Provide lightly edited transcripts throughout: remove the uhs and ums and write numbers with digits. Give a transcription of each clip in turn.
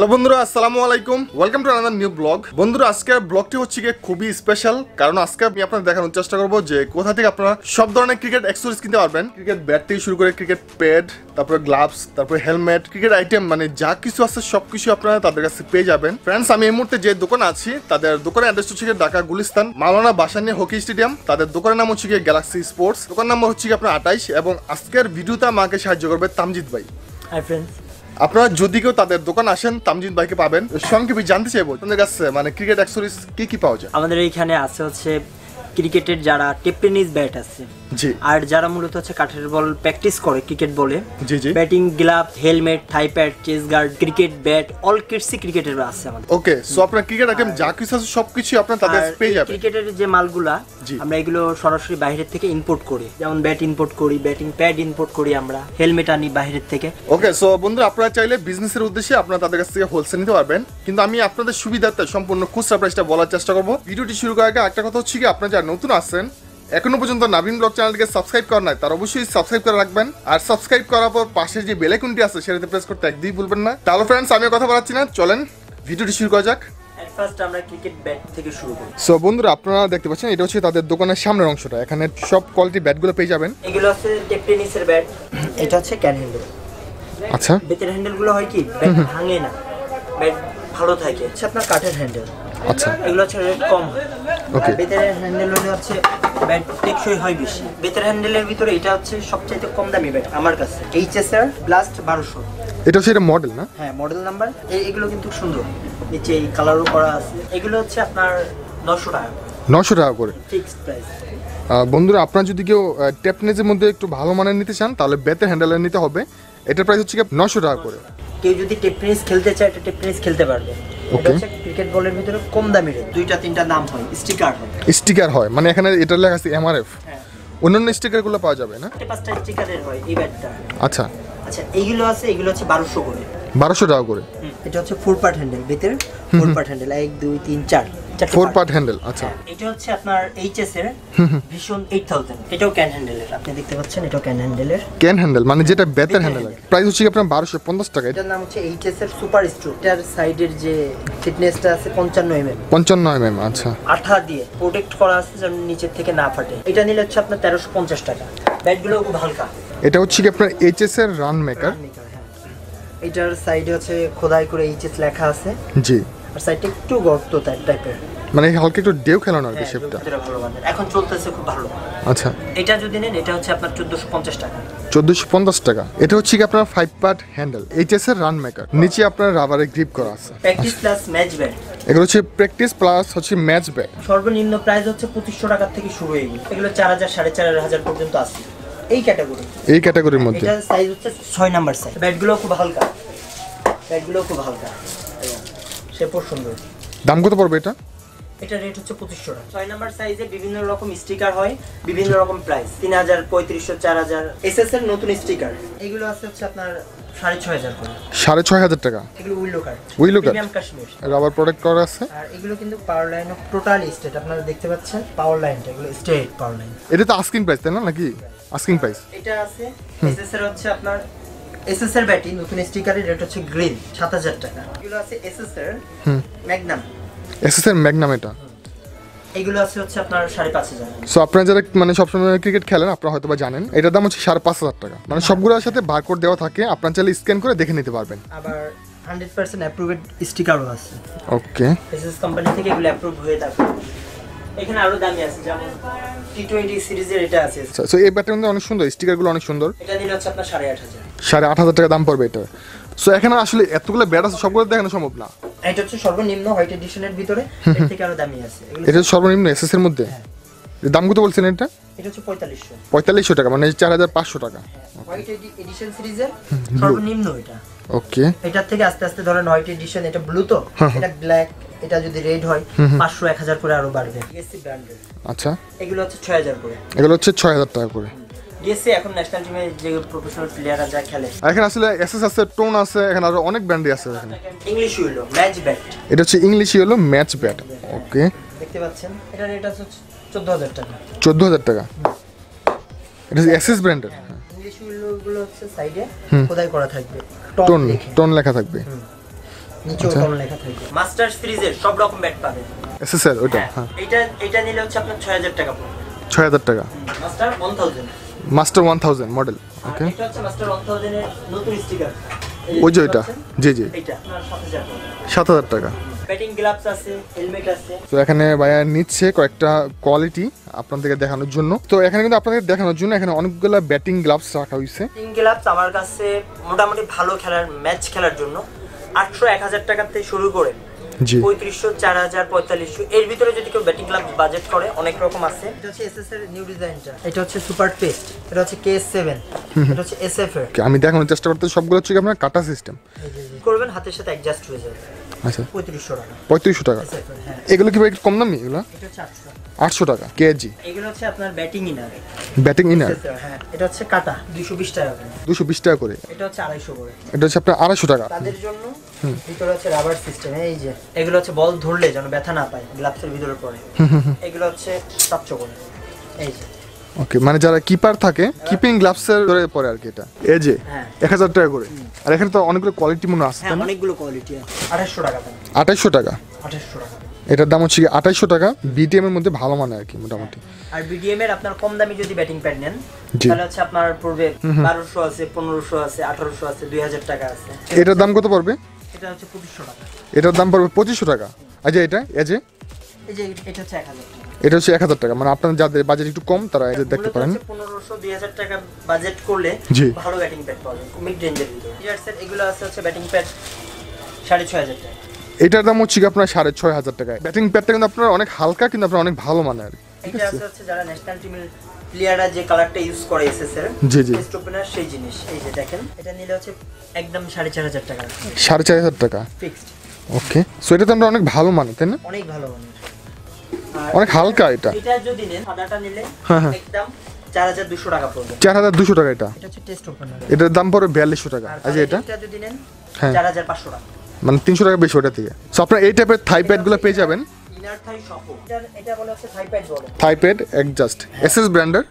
Hello बंधुरा अस्सलामु आलैकुम welcome to another new blog. बंधुरा आज के ब्लॉगटी হচ্ছে কি খুবই স্পেশাল, কারণ আজকে আমি আপনাদের দেখানোর চেষ্টা করব যে কোথা থেকে আপনারা সব ধরনের ক্রিকেট অ্যাকসেসরিজ কিনতে পারবেন। ক্রিকেট ব্যাট থেকে শুরু করে ক্রিকেট প্যাড, তারপর গ্লাভস, তারপর হেলমেট, ক্রিকেট আইটেম, মানে যা কিছু আছে সবকিছু আপনারা তাদের কাছে পেয়ে যাবেন। फ्रेंड्स আমি এই মুহূর্তে যে দোকান আছি তাদের দোকানের অ্যাড্রেস হচ্ছে কি ঢাকা গুলিস্তান মাওলানা ভাসানী হকি স্টেডিয়াম। তাদের দোকানের নাম হচ্ছে কি গ্যালাক্সি স্পোর্টস, দোকান নম্বর হচ্ছে কি আপনার 28। এবং আজকের ভিডিওটা আমাকে সাহায্য করবে তামজিদ ভাই। হাই फ्रेंड्स, আপনারা যদি কেউ তাদের দোকান আসেন তামজিদ ভাইকে পাবেন। সংক্ষেপে জানতে চাইবো আপনাদের কাছে মানে ক্রিকেট অ্যাকসেসরিজ কি কি পাওয়া যায়। আমাদের এইখানে আছে হচ্ছে ক্রিকেটের যারা টেপটেনিস ব্যাট আছে, জি, আর যারা মূলত হচ্ছে কাঠের বল প্র্যাকটিস করে ক্রিকেট বলে, জি জি, batting gloves, helmet, thigh pad, chest guard, cricket bat, all কিটসি ক্রিকেটের আছে আমাদের। ওকে, সো আপনারা ক্রিকেট আইটেম যা কিছু আছে সবকিছু আপনারা তাদের পেয়ে যাবেন। ক্রিকেটের যে মালগুলা আমরা এগুলো সরাসরি বাইরে থেকে ইম্পোর্ট করি, যেমন ব্যাট ইম্পোর্ট করি, ব্যাটিং প্যাড ইম্পোর্ট করি, আমরা হেলমেট আনি বাইরে থেকে। ওকে, সো বন্ধুরা আপনারা চাইলে বিজনেসের উদ্দেশ্যে আপনারা তাদের কাছ থেকে হোলসেল নিতে পারবেন, কিন্তু আমি আপনাদের সুবিধার্থে সম্পূর্ণ খুচরা প্রাইসটা বলার চেষ্টা করব। ভিডিওটি শুরু করার আগে একটা কথা হচ্ছে কি আপনারা যারা নতুন আছেন এখনো পর্যন্ত NabenVlogs চ্যানেলকে সাবস্ক্রাইব করা নাই তার অবশ্যই সাবস্ক্রাইব করে রাখবেন, আর সাবস্ক্রাইব করার পর পাশে যে বেল আইকনটি আছে সেটাতে প্রেস করতে একদমই ভুলবেন না। তাহলে फ्रेंड्स আমি কথা বলাচ্ছি না, চলেন ভিডিওটি শুরু করা যাক। ফার্স্ট আমরা ক্রিকেট ব্যাট থেকে শুরু করি। সো বন্ধুরা আপনারা দেখতে পাচ্ছেন এটা হচ্ছে তাদের দোকানের সামনের অংশটা, এখানে সব কোয়ালিটি ব্যাটগুলো পেয়ে যাবেন। এগুলো আছে টেপ টেনিসের ব্যাট, এটা হচ্ছে ক্যান হ্যান্ডেল। আচ্ছা, বেতের হ্যান্ডেলগুলো হয় কি ব্যাট ভাঙে না, ব্যাট ভালো থাকে। আচ্ছা, আপনার কাঠের হ্যান্ডেল, আচ্ছা এগুলো হচ্ছে রেট কম। ওকে, বেতের হ্যান্ডেল হচ্ছে ব্যাট টেকসই হয় বেশি। বেতের হ্যান্ডেলের ভিতরে এটা হচ্ছে সবচেয়ে কম দামি ব্যাট আমার কাছে, HSR ব্লাস্ট 1200। এটা হচ্ছে এটা মডেল না? হ্যাঁ, মডেল নাম্বার। এইগুলো কিন্তু সুন্দর, নিচে এই কালারও করা আছে। এগুলো হচ্ছে আপনার 900 টাকা, 900 টাকা করে ফিক্সড প্রাইস। বন্ধুরা আপনারা যদি কেউ টেপনেজের মধ্যে একটু ভালো মানের নিতে চান তাহলে বেতের হ্যান্ডেলের নিতে হবে, এটার প্রাইস হচ্ছে 900 টাকা করে। কেউ যদি টেপনেজ খেলতে চায় এটা টেপনেজ খেলতে পারবে। ওকে, ক্রিকেট বলের ভিতরে কম দামি রে দুইটা তিনটা নাম হয়, স্টিকার হয়, স্টিকার হয় মানে এখানে এটা লেখা আছে MRF। হ্যাঁ, অন্যান্য স্টিকারগুলো পাওয়া যাবে না, এটা পাঁচটা স্টিকারের হয় এই ব্যাটটা। আচ্ছা আচ্ছা, এইগুলো আছে, এগুলো হচ্ছে 1200 করে, 1200 টাকা করে। এটা হচ্ছে ফোর পার্ট হ্যান্ডেল, ভিতরে four part handle 1 2 3 4, four part handle. আচ্ছা, এটা হচ্ছে আপনার HSR Vishon 8000। এটাও ক্যান হ্যান্ডেলের, আপনি দেখতে পাচ্ছেন এটাও ক্যান হ্যান্ডেলের। ক্যান হ্যান্ডেল মানে যেটা বেটার হ্যান্ডেল, প্রাইস হচ্ছে আপনার 1250 টাকা। এটার নাম হচ্ছে HSR সুপার স্ট্রোক। এটার সাইডের যে ফিটনেসটা আছে 55 mm, 55 mm। আচ্ছা, আঠা দিয়ে প্রোটেক্ট করা আছে যেন নিচে থেকে না ফাটে। এটা নিলে হচ্ছে আপনার 1350 টাকা। ব্যাটগুলো খুব হালকা। এটা হচ্ছে আপনার HSR রান মেকার। এটার সাইডে হচ্ছে খোদাই করে HS লেখা আছে, জি, আর সাইডে একটু গর্ত টাইপের, মানে হালকা একটু ডেউ খেলানো আর কি শেপটা। এটা ভালো বাজার এখন চলতেছে, খুব ভালো। আচ্ছা, এটা যদি নেন এটা হচ্ছে আপনার 1450 টাকা, 1450 টাকা। এটা হচ্ছে কি আপনার 5 part handle, HSR run maker, নিচে আপনার রাবারে গ্রিপ করা আছে। প্র্যাকটিস প্লাস ম্যাচ ব্যাট, এগুলো হচ্ছে প্র্যাকটিস প্লাস হচ্ছে ম্যাচ ব্যাট। সর্বনিম্ন প্রাইস হচ্ছে 2500 টাকা থেকে শুরু হয়ে গেল, এগুলো 4000 4500 পর্যন্ত আছে এই ক্যাটাগরি, এই ক্যাটাগরির মধ্যে। এটা সাইজ হচ্ছে 6 নাম্বার সাইজ। ব্যাটগুলো খুব হালকা, ব্যাটগুলো খুব হালকা, শেপও সুন্দর। দাম কত পড়বে এটা? এটা রেট হচ্ছে 2500 টাকা। 6 নাম্বার সাইজে বিভিন্ন রকম স্টিকার হয়, বিভিন্ন রকম প্রাইস 3000 3500 4000। SSL নতুন স্টিকার, এগুলো আছে হচ্ছে আপনার 6500 করে, 6500 টাকা। এগুলো willow cut, willow cut premium Kashmir, rubber protect করা আছে। আর এগুলো কিন্তু power line of total straight, আপনারা দেখতে পাচ্ছেন পাওয়ার লাইনটা, এগুলো স্ট্রেট পাওয়ার লাইন। এটা তো আস্কিং প্রাইস তাই না, নাকি আস্কিং প্রাইস? এটা আছে SSL হচ্ছে আপনার SSL ব্যাটি নতুন স্টিকারের, রেট হচ্ছে গ্রিন 7000 টাকা। এগুলো আছে SSL ম্যাগনাম, SSR ম্যাগনাম, এটা এগুলো আছে হচ্ছে আপনার 5500। সো আপনারা যারা মানে সব সময় ক্রিকেট খেলেন আপনারা হয়তোবা জানেন এটার দাম হচ্ছে 5500 টাকা। মানে সবগুলোর সাথে বারকোড দেওয়া থাকে, আপনারা চাইলে স্ক্যান করে দেখে নিতে পারবেন। আবার 100% অ্যাপ্রুভড স্টিকারও আছে। ওকে, এসএস কোম্পানি থেকে এগুলো অ্যাপ্রুভ হয়ে থাকে। এখানে আরো দামি আছে, যেমন T20 সিরিজের এটা আছে। সো এই ব্যাটটা কিন্তু অনেক সুন্দর, স্টিকারগুলো অনেক সুন্দর। এটা নিলে হচ্ছে আপনার 8500, 8500 টাকা দাম পড়বে এটা। সো এখানে আসলে এতগুলো ব্যাট আছে সবগুলো দেখানো সম্ভব না। এটা হচ্ছে সর্বনিম্ন হোয়াইট এডিশনের ভিতরে, এর থেকে আরো দামি আছে। এটা সর্বনিম্ন এসএস এর মধ্যে। এর দাম কত বলছেন এটা? এটা হচ্ছে 4500 টাকা, মানে 4500 টাকা। হোয়াইট এডিশন সিরিজের সর্বনিম্ন এটা। ওকে, এটা থেকে আস্তে আস্তে ধরেন হোয়াইট এডিশন, এটা ব্লু তো, এটা ব্ল্যাক, এটা যদি রেড হয় 500 1000 করে আরো বাড়বে। এসসি ব্র্যান্ডের। আচ্ছা, এগুলো হচ্ছে 6000 করে, এগুলো হচ্ছে 6000 টাকা করে। গেছে এখন ন্যাশনাল টিমে যে প্রফেশনাল প্লেয়াররা যা খেলে। এখানে আসলে এসএস আছে, টোন আছে, এখানে আরো অনেক ব্র্যান্ডই আছে। এখানে ইংলিশ Uello ম্যাচ ব্যাট, এটা হচ্ছে English Uello match bat. Okay, দেখতে পাচ্ছেন এটা রেট আছে 14000 টাকা, 14000 টাকা। এটা এসএস ব্র্যান্ডের। ইংলিশ Uello গুলো হচ্ছে সাইডে খোদাই করা থাকবে, টোন লেখা থাকবে। নিচে ওটাও লেখা থাকে মাস্টার্স ফ্রিজের সব রকম ব্যাট পাবেন এসএসআর ওটা হ্যাঁ এটা নিলে হচ্ছে আপনার 6000 টাকা পড়বে 6000 টাকা মাস্টার 1000 মডেল ওকে এটা হচ্ছে মাস্টার 1000 এর নতুন স্টিকার ওই যে এটা জি জি এটা আপনার 7000 টাকা ব্যাটিং গ্লাভস আছে হেলমেট আছে তো এখানে ভাইয়া নিচে কয়েকটা কোয়ালিটি আপনাদেরকে দেখানোর জন্য তো এখানে কিন্তু আপনাদের দেখানোর জন্য এখানে অনেকগুলা ব্যাটিং গ্লাভস রাখা হইছে ব্যাটিং গ্লাভস আমার কাছে মোটামুটি ভালো খেলার ম্যাচ খেলার জন্য 800-1000 টাকা থেকে শুরু করে 3500 4000 4500 এর ভিতরে যদি কেউ ব্যাটিং গ্লাভস বাজেট করে অনেক রকম আছে এটা হচ্ছে এসএসআর নিউ ডিজাইনটা এটা হচ্ছে সুপার পেস্ট এটা হচ্ছে KS7 এটা হচ্ছে SFR আমি দেখানোর চেষ্টা করতে সবগুলো হচ্ছে কি আপনার কাটা সিস্টেম করবেন হাতের সাথে অ্যাডজাস্ট হয়ে যাবে আচ্ছা 3500 টাকা এগুলো কি ভাই কম দামি এগুলো এটা 800 টাকা কেজি এগুলো হচ্ছে আপনার ব্যাটিং ইনার হ্যাঁ এটা হচ্ছে কাটা 220 টাকা করে 220 টাকা করে এটা হচ্ছে 250 করে এটা হচ্ছে আপনার 250 টাকা তাদের জন্য ভিতরে আছে রাবার সিস্টেম এই যে এগুলো হচ্ছে বল ধরলে যেন ব্যথা না পায় গ্লাভসের ভিতরে পড়ে এগুলো হচ্ছে 700 করে এই যে ওকে মানে যারা কিপার থাকে কিপিং গ্লাভসের ধরে পড়ে আর কি এটা এই যে 1000 টাকা করে আর এখানে তো অনেকগুলো কোয়ালিটি মনে আছে তাই না অনেকগুলো কোয়ালিটি 2800 টাকা 2800 টাকা এটার দাম হচ্ছে 2800 টাকা BDM এর মধ্যে ভালো মানে আর কি মোটামুটি আর BDM এর আপনার কম দামি যদি ব্যাটিং প্যাড নেন তাহলে হচ্ছে আপনার পড়বে 1200 আছে 1500 আছে 1800 আছে 2000 টাকা আছে এটার দাম কত পড়বে এটা হচ্ছে 2500 টাকা এটার দাম পড়বে 2500 টাকা আচ্ছা এটা এই যে এটা হচ্ছে 1000 টাকা এটা হচ্ছে 1000 টাকা মানে আপনারা যাদের বাজেট একটু কম তারা এটা দেখতে পারেন 1500 2000 টাকা বাজেট করলে ভালো ব্যাটিং প্যাড পাবেন মিড রেঞ্জের ভিতরে স্যার এগুলো আছে হচ্ছে ব্যাটিং প্যাড 6500 টাকা এটার দাম হচ্ছে আপনার 6500 টাকা ব্যাটিং প্যাডটা কিন্তু আপনার অনেক হালকা কিন্তু আপনার অনেক ভালো মানে আর এটা হচ্ছে যারা ন্যাশনাল টিমের প্লেয়াররা যে কালারটা ইউজ করে এসএসআর জি বেস্ট ওপেনার সেই জিনিস এই যে দেখেন এটা নিলে হচ্ছে একদম 4500 টাকা 4500 টাকা ফিক্সড ওকে সো এটা তো আমরা অনেক ভালো মানে তাই না অনেক ভালো মানে অনেক হালকা এটা এটা যদি নেন সাদাটা নিলে একদম 4200 টাকা পড়বে 4200 টাকা এটা এটা হচ্ছে টেস্ট ওপেনার এটার দাম পড়বে 4200 টাকা আর এটা যদি নেন 4500 টাকা মানে 300 টাকা বেশি ওটা থেকে সো আপনারা এই টাইপের থাই প্যাডগুলো পেয়ে যাবেন ইনার থাই শপো এটা বলা হচ্ছে থাই প্যাড বলে থাই প্যাড অ্যাডজাস্ট এসএস ব্র্যান্ডের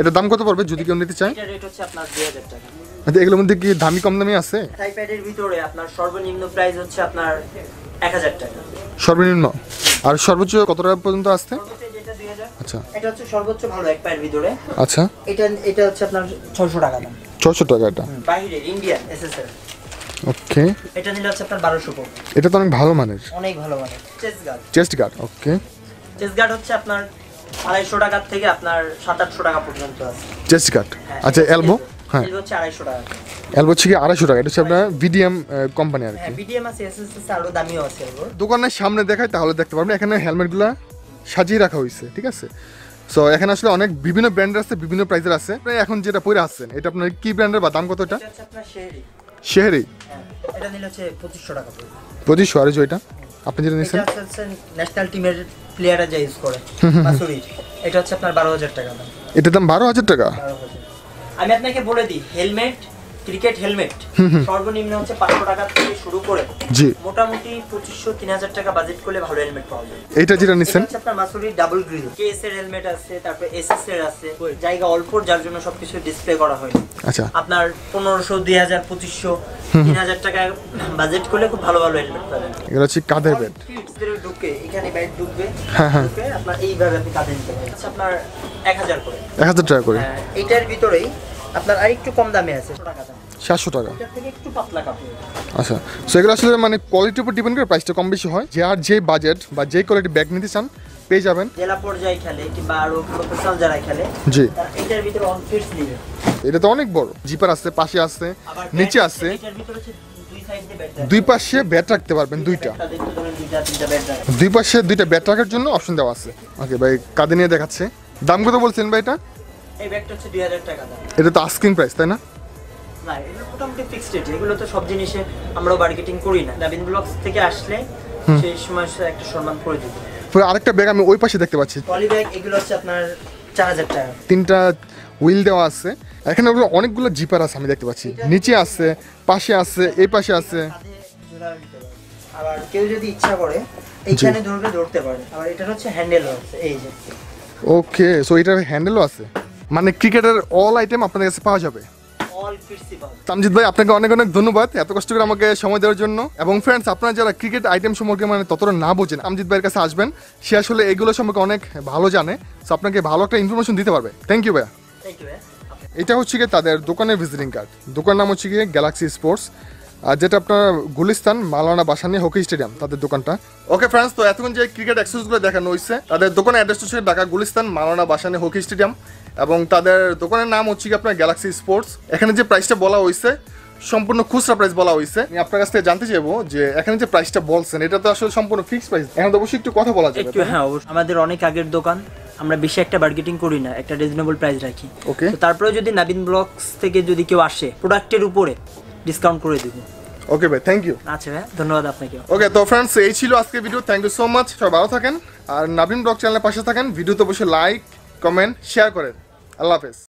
এটা দাম কত পড়বে যদি কেউ নিতে চায় এটা রেট হচ্ছে আপনার 2000 টাকা আচ্ছা এগুলোর মধ্যে কি দামি কম দামি আছে থাই প্যাডের ভিতরে আপনার সর্বনিম্ন প্রাইস হচ্ছে আপনার 1000 টাকা সর্বনিম্ন আর সর্বোচ্চ কত টাকা পর্যন্ত আসে এটা 2000 আচ্ছা এটা হচ্ছে সর্বোচ্চ ভালো এক প্যাড ভিতরে আচ্ছা এটা হচ্ছে আপনার 600 টাকা দাম 600 টাকা এটা বাইরে ইন্ডিয়ান এসএসআর ওকে এটা নিলে হচ্ছে আপনার 1200 পড়বে এটা তো অনেক ভালো মানের chest guard okay chest guard হচ্ছে আপনার 250 টাকা থেকে আপনার 700-800 টাকা পর্যন্ত আছে চেস্ট গার্ড আচ্ছা এলবো হ্যাঁ এলবো হচ্ছে 250 টাকা এলবো হচ্ছে 250 টাকা এটা হচ্ছে আপনার BDM কোম্পানি আর কি হ্যাঁ BDM আছে SSS আরো দামিও আছে এলবো দোকানের সামনে দেখাই তাহলে দেখতে পারবেন এখানে হেলমেটগুলো সাজিয়ে রাখা হইছে ঠিক আছে সো এখানে আসলে অনেক বিভিন্ন ব্র্যান্ডের আছে বিভিন্ন প্রাইসের আছে আপনারা এখন যেটা পরে আছেন এটা আপনার কি ব্র্যান্ডের বা দাম কত এটা আচ্ছা আপনার শেহরি এটা নিলে হচ্ছে 2500 টাকা পড়বে 2500 আর এটা আপনি যেটা নিছেন এটা হচ্ছে ন্যাশনাল টিমের প্লেয়াররা যা ইউজ করে মাসুরি এটা হচ্ছে আপনার 12000 টাকা দাম এটা দাম 12000 টাকা 12000 আমি আপনাকে বলে দিই হেলমেট ক্রিকেট হেলমেট সর্বনিম্ন হচ্ছে 500 টাকা থেকে শুরু করে জি মোটামুটি 2500 3000 টাকা বাজেট করলে ভালো হেলমেট পাওয়া যায় এটা যেটা নিছেন এটা আপনার Masuri double grill KSR helmet আছে তারপর SSR আছে জায়গা অল্প যার জন্য সবকিছু ডিসপ্লে করা হয় আচ্ছা আপনার 1500 2000 2500 3000 টাকা বাজেট করলে খুব ভালো হেলমেট পাবেন এগুলো হচ্ছে কাঁধের ব্যাট এর ঢুকে এখানে ব্যাট ঢুকবে ঢুকে আপনার এইভাবে আপনি কাঁধে নিতে পারবেন আচ্ছা আপনার 1000 টাকা করে এটার ভিতরেই আপনার আরেকটু কম দামে আছে 700 টাকা এটা থেকে একটু পাতলা কাপড় আচ্ছা সো এগুলো আসলে মানে কোয়ালিটির উপর ডিপেন্ড করে প্রাইসটা কম বেশি হয় যে আর যে বাজেট বা যে কোয়ালিটি ব্যাগ নিতে চান পেয়ে যাবেন জেলা পর্যায়ে খেলে কিংবা আরো প্রফেশনাল যারা খেলে জি এটার ভিতরে অন ফিটস নিবে এটা তো অনেক বড় জিপার আছে পাশে আছে নিচে আছে এটার ভিতরে দুই সাইড দিয়ে ব্যাট দুই পাশে ব্যাট রাখতে পারবেন দুইটা ব্যাট রাখা দুই পাশে দুইটা ব্যাট রাখার জন্য অপশন দেওয়া আছে ওকে ভাই কাঁধে নিয়ে দেখাচ্ছে দাম কত বলছেন ভাই এটা এই ব্যাগটা হচ্ছে 2000 টাকা দাম এটা তো আস্কিং প্রাইস তাই না না এগুলো মোটামুটি ফিক্সড রেট এগুলো তো সব জিনিসে আমরা মার্কেটিং করি না NabenVlogs থেকে আসলে সেই সময় একটা সম্মান করে দিব পরে আরেকটা ব্যাগ আমি ওই পাশে দেখতে পাচ্ছি পলি ব্যাগ এগুলো হচ্ছে আপনার 4000 টাকা তিনটা হুইল দেওয়া আছে এখানে অনেকগুলো জিপার আছে আমি দেখতে পাচ্ছি নিচে আছে পাশে আছে এই পাশে আছে আবার কেউ যদি ইচ্ছা করে এইখানে ধরতে পারে আবার এটা হচ্ছে হ্যান্ডেল আছে এই যে ওকে সো এটার হ্যান্ডেলও আছে মানে ক্রিকেটের অল আইটেম আপনাদের কাছে পাওয়া যাবে তামজিদ ভাই আপনাকে অনেক অনেক ধন্যবাদ এত কষ্ট করে আমাকে সময় দেওয়ার জন্য এবং फ्रेंड्स আপনারা যারা ক্রিকেট আইটেম সম্পর্কে মানে ততটা না বোঝেন আমজিদ ভাইয়ের কাছে আসবেন সে আসলে এগুলো সম্পর্কে অনেক ভালো জানে সো আপনাকে ভালো একটা ইনফরমেশন দিতে পারবে থ্যাংক ইউ ভাইয়া এটা হচ্ছে কি তাদের দোকানের ভিজিটিং কার্ড দোকান নাম হচ্ছে কি গ্যালাক্সি স্পোর্টস আর যেটা আপনার গুলিস্তান মাওলানা ভাসানী হকি স্টেডিয়াম তাদের দোকানটা ওকে फ्रेंड्स তো এতক্ষণ যে ক্রিকেট এক্সেসগুলো দেখানো হইছে তাদের দোকানের অ্যাড্রেস হচ্ছে ঢাকা গুলিস্তান মাওলানা ভাসানী হকি স্টেডিয়াম এবং তাদের দোকানের নাম হচ্ছে কি আপনার গ্যালাক্সি স্পোর্টস এখানে যে প্রাইসটা বলা হইছে সম্পূর্ণ খুচরা প্রাইস বলা হইছে আমি আপনার কাছ থেকে জানতে চাইবো যে এখানে যে প্রাইসটা বলছেন এটা তো আসলে সম্পূর্ণ ফিক্সড প্রাইস এখন তো অবশ্যই একটু কথা বলা যাবে হ্যাঁ অবশ্যই আমাদের অনেক আগের দোকান আমরা বেশি একটা বার্গেটিং করি না একটা রিজনেবল প্রাইস রাখি তো তারপরে যদি নাবিন ব্লগস থেকে যদি কেউ আসে প্রোডাক্টের উপরে ডিসকাউন্ট করে দেব ওকে ভাই থ্যাংক ইউ আচ্ছা ভাই ধন্যবাদ আপনাকে ওকে তো फ्रेंड्स এই ছিল আজকের video thank you so much সবাই ভালো থাকেন আর নাবিন ব্লগ চ্যানেলের পাশে থাকেন ভিডিওতে বসে লাইক কমেন্ট শেয়ার করেন আল্লাহ হাফেজ